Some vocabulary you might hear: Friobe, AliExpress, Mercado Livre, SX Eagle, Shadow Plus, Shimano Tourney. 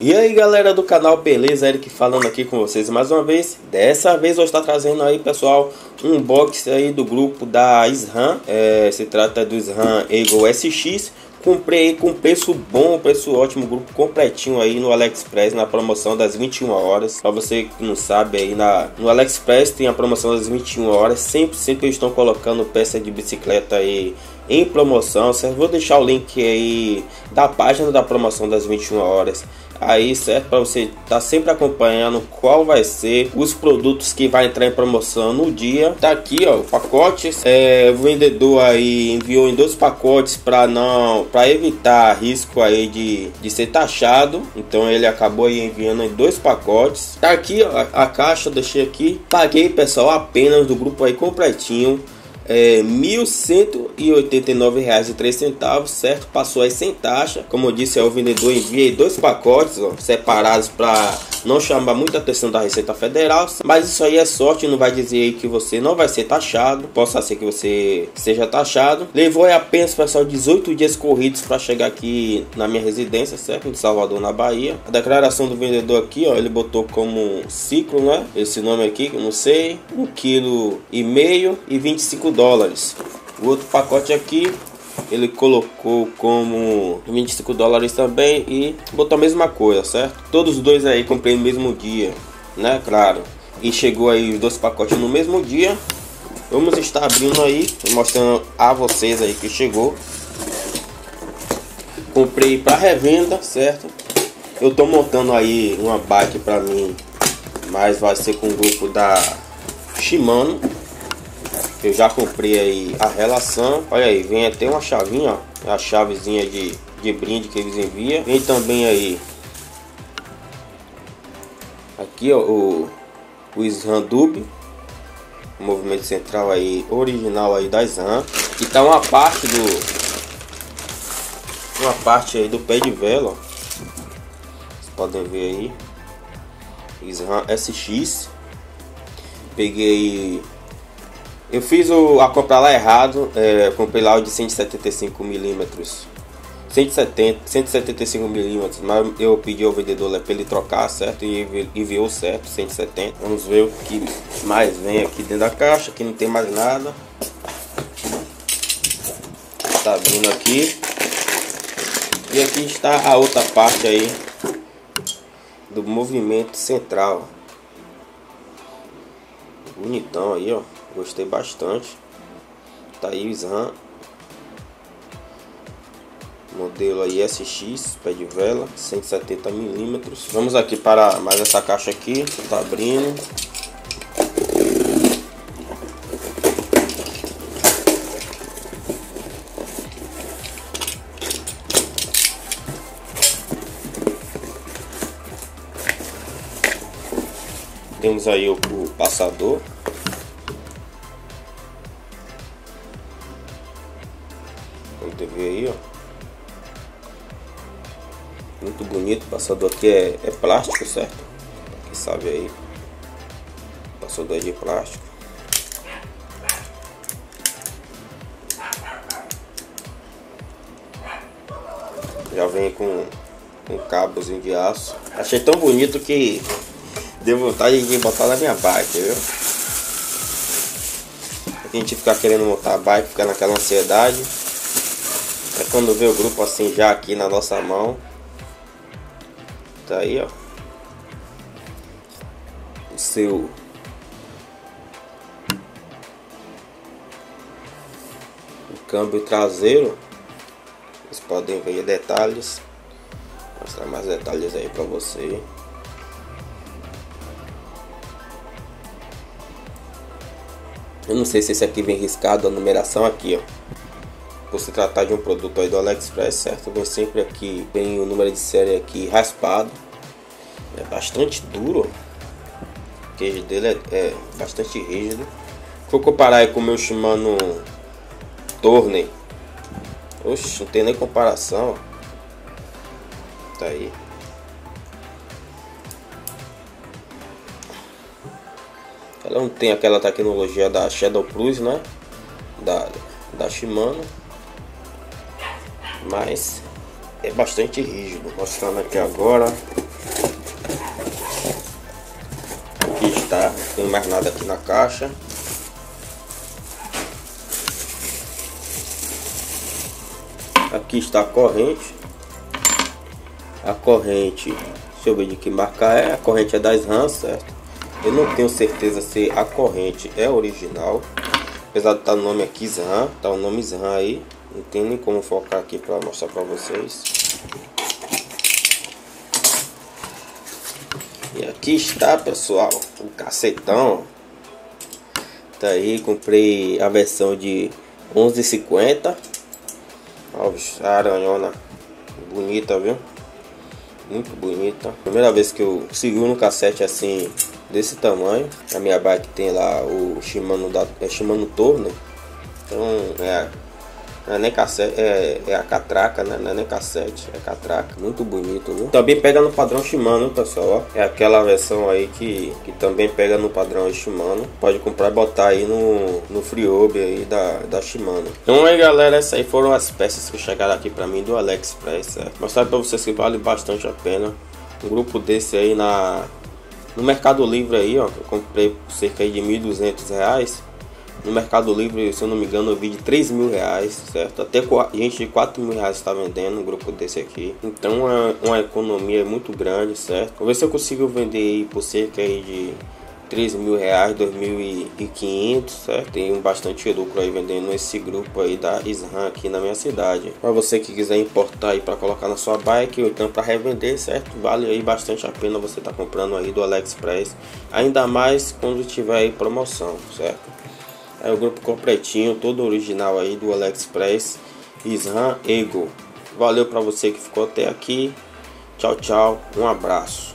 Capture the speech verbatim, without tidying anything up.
E aí galera do canal, beleza? Eric falando aqui com vocês mais uma vez. Dessa vez eu estou trazendo aí, pessoal, um box aí do grupo da SRAM. É, se trata do SRAM Eagle S X. Comprei aí com preço bom, preço ótimo, grupo completinho aí no AliExpress, na promoção das vinte e uma horas. Para você que não sabe, aí na, no AliExpress tem a promoção das vinte e uma horas. Sempre, sempre eles estão colocando peça de bicicleta aí em promoção, certo? Vou deixar o link aí da página da promoção das vinte e uma horas aí, certo? Para você tá sempre acompanhando qual vai ser os produtos que vai entrar em promoção no dia. Tá aqui, ó, pacotes. É, o vendedor aí enviou em dois pacotes para não... para evitar risco aí de, de ser taxado. Então ele acabou aí enviando em dois pacotes. Tá aqui a, a caixa, deixei aqui. Paguei, pessoal, apenas do grupo aí completinho é mil cento e oitenta e nove reais e três centavos, certo? Passou aí sem taxa. Como eu disse, aí o vendedor envia aí dois pacotes, ó, separados para não chamar muita atenção da Receita Federal, mas isso aí é sorte, não vai dizer que você não vai ser taxado, possa ser que você seja taxado. Levou aí apenas, pessoal, dezoito dias corridos para chegar aqui na minha residência, certo? Em Salvador, na Bahia. A declaração do vendedor aqui, ó, ele botou como ciclo, né? Esse nome aqui, que eu não sei, um quilo e meio e vinte e cinco dólares. O outro pacote aqui, ele colocou como vinte e cinco dólares também e botou a mesma coisa, certo? Todos os dois aí comprei no mesmo dia, né? Claro. E chegou aí os dois pacotes no mesmo dia. Vamos estar abrindo aí, mostrando a vocês aí que chegou. Comprei para revenda, certo? Eu tô montando aí uma bike para mim, mas vai ser com o grupo da Shimano. Eu já comprei aí a relação. Olha aí, vem até uma chavinha, ó, a chavezinha de, de brinde que eles enviam. Vem também aí aqui, ó, o, o SRAM Dub, movimento central aí original aí da SRAM. E tá uma parte do uma parte aí do pé de vela, ó. Vocês podem ver aí SRAM S X. Peguei, eu fiz o, a compra lá errado, é, comprei lá o de cento e setenta e cinco milímetros, mas eu pedi ao vendedor lá para ele trocar, certo? E enviou certo, cento e setenta. Vamos ver o que mais vem aqui dentro da caixa, que não tem mais nada. Tá vindo aqui. E aqui está a outra parte aí do movimento central. Bonitão aí, ó. Gostei bastante. Tá aí o SRAM modelo aí S X, pé de vela, cento e setenta milímetros. Vamos aqui para mais essa caixa aqui. Tá abrindo. Temos aí o, o passador. Ver aí, ó, muito bonito. O passador aqui é, é plástico, certo? Quem sabe aí, o passador é de plástico. Já vem com um cabozinho de aço. Achei tão bonito que deu vontade de botar na minha bike, viu? A gente ficar querendo montar a bike, ficar naquela ansiedade. É quando vê o grupo assim já aqui na nossa mão. Tá aí, ó, o seu o câmbio traseiro. Vocês podem ver detalhes. Vou mostrar mais detalhes aí pra você. Eu não sei se esse aqui vem riscado a numeração aqui, ó. Se tratar de um produto aí do AliExpress, certo? Vem sempre aqui, tem o número de série aqui raspado. É bastante duro. O queijo dele é, é bastante rígido. Vou comparar aí com o meu Shimano Tourney. Oxe, não tem nem comparação. Tá aí. Ela não tem aquela tecnologia da Shadow Plus, né? Da, da Shimano. Mas é bastante rígido. Mostrando aqui agora colocando mais nada aqui na caixa. Aqui está a corrente. A corrente, deixa eu ver de que marca é. A corrente é da SRAM, certo? Eu não tenho certeza se a corrente é original. Apesar de estar o nome aqui SRAM, tá o nome SRAM aí. Não tem nem como focar aqui para mostrar para vocês. E aqui está, pessoal, o cacetão. Tá aí, comprei a versão de onze e cinquenta. Olha a aranhona bonita, viu? Muito bonita. Primeira vez que eu seguro um cassete assim, desse tamanho. A minha bike tem lá o Shimano, da, é Shimano Tourney. Então, é... Não é nem cassete, é, é a catraca, né? Não é nem cassete, é catraca. Muito bonito, viu? Também pega no padrão Shimano, pessoal. Ó. É aquela versão aí que, que também pega no padrão Shimano. Pode comprar e botar aí no, no Friobe aí da, da Shimano. Então aí, galera, essas aí foram as peças que chegaram aqui pra mim do AliExpress. Certo? Mostrar pra vocês que vale bastante a pena. Um grupo desse aí na, no Mercado Livre aí, ó. Eu comprei por cerca de mil e duzentos reais. No Mercado Livre, se eu não me engano, eu vi de três mil reais, certo? Até gente de quatro mil reais está vendendo um grupo desse aqui. Então é uma economia muito grande, certo? Vou ver se eu consigo vender aí por cerca aí de três mil reais, dois mil e quinhentos, certo? Tem bastante lucro aí vendendo esse grupo aí da SRAM aqui na minha cidade. Para você que quiser importar aí para colocar na sua bike ou então para revender, certo? Vale aí bastante a pena você tá comprando aí do AliExpress, ainda mais quando tiver aí promoção, certo? É o grupo completinho, todo original aí do AliExpress, SRAM Eagle. Valeu para você que ficou até aqui. Tchau, tchau. Um abraço.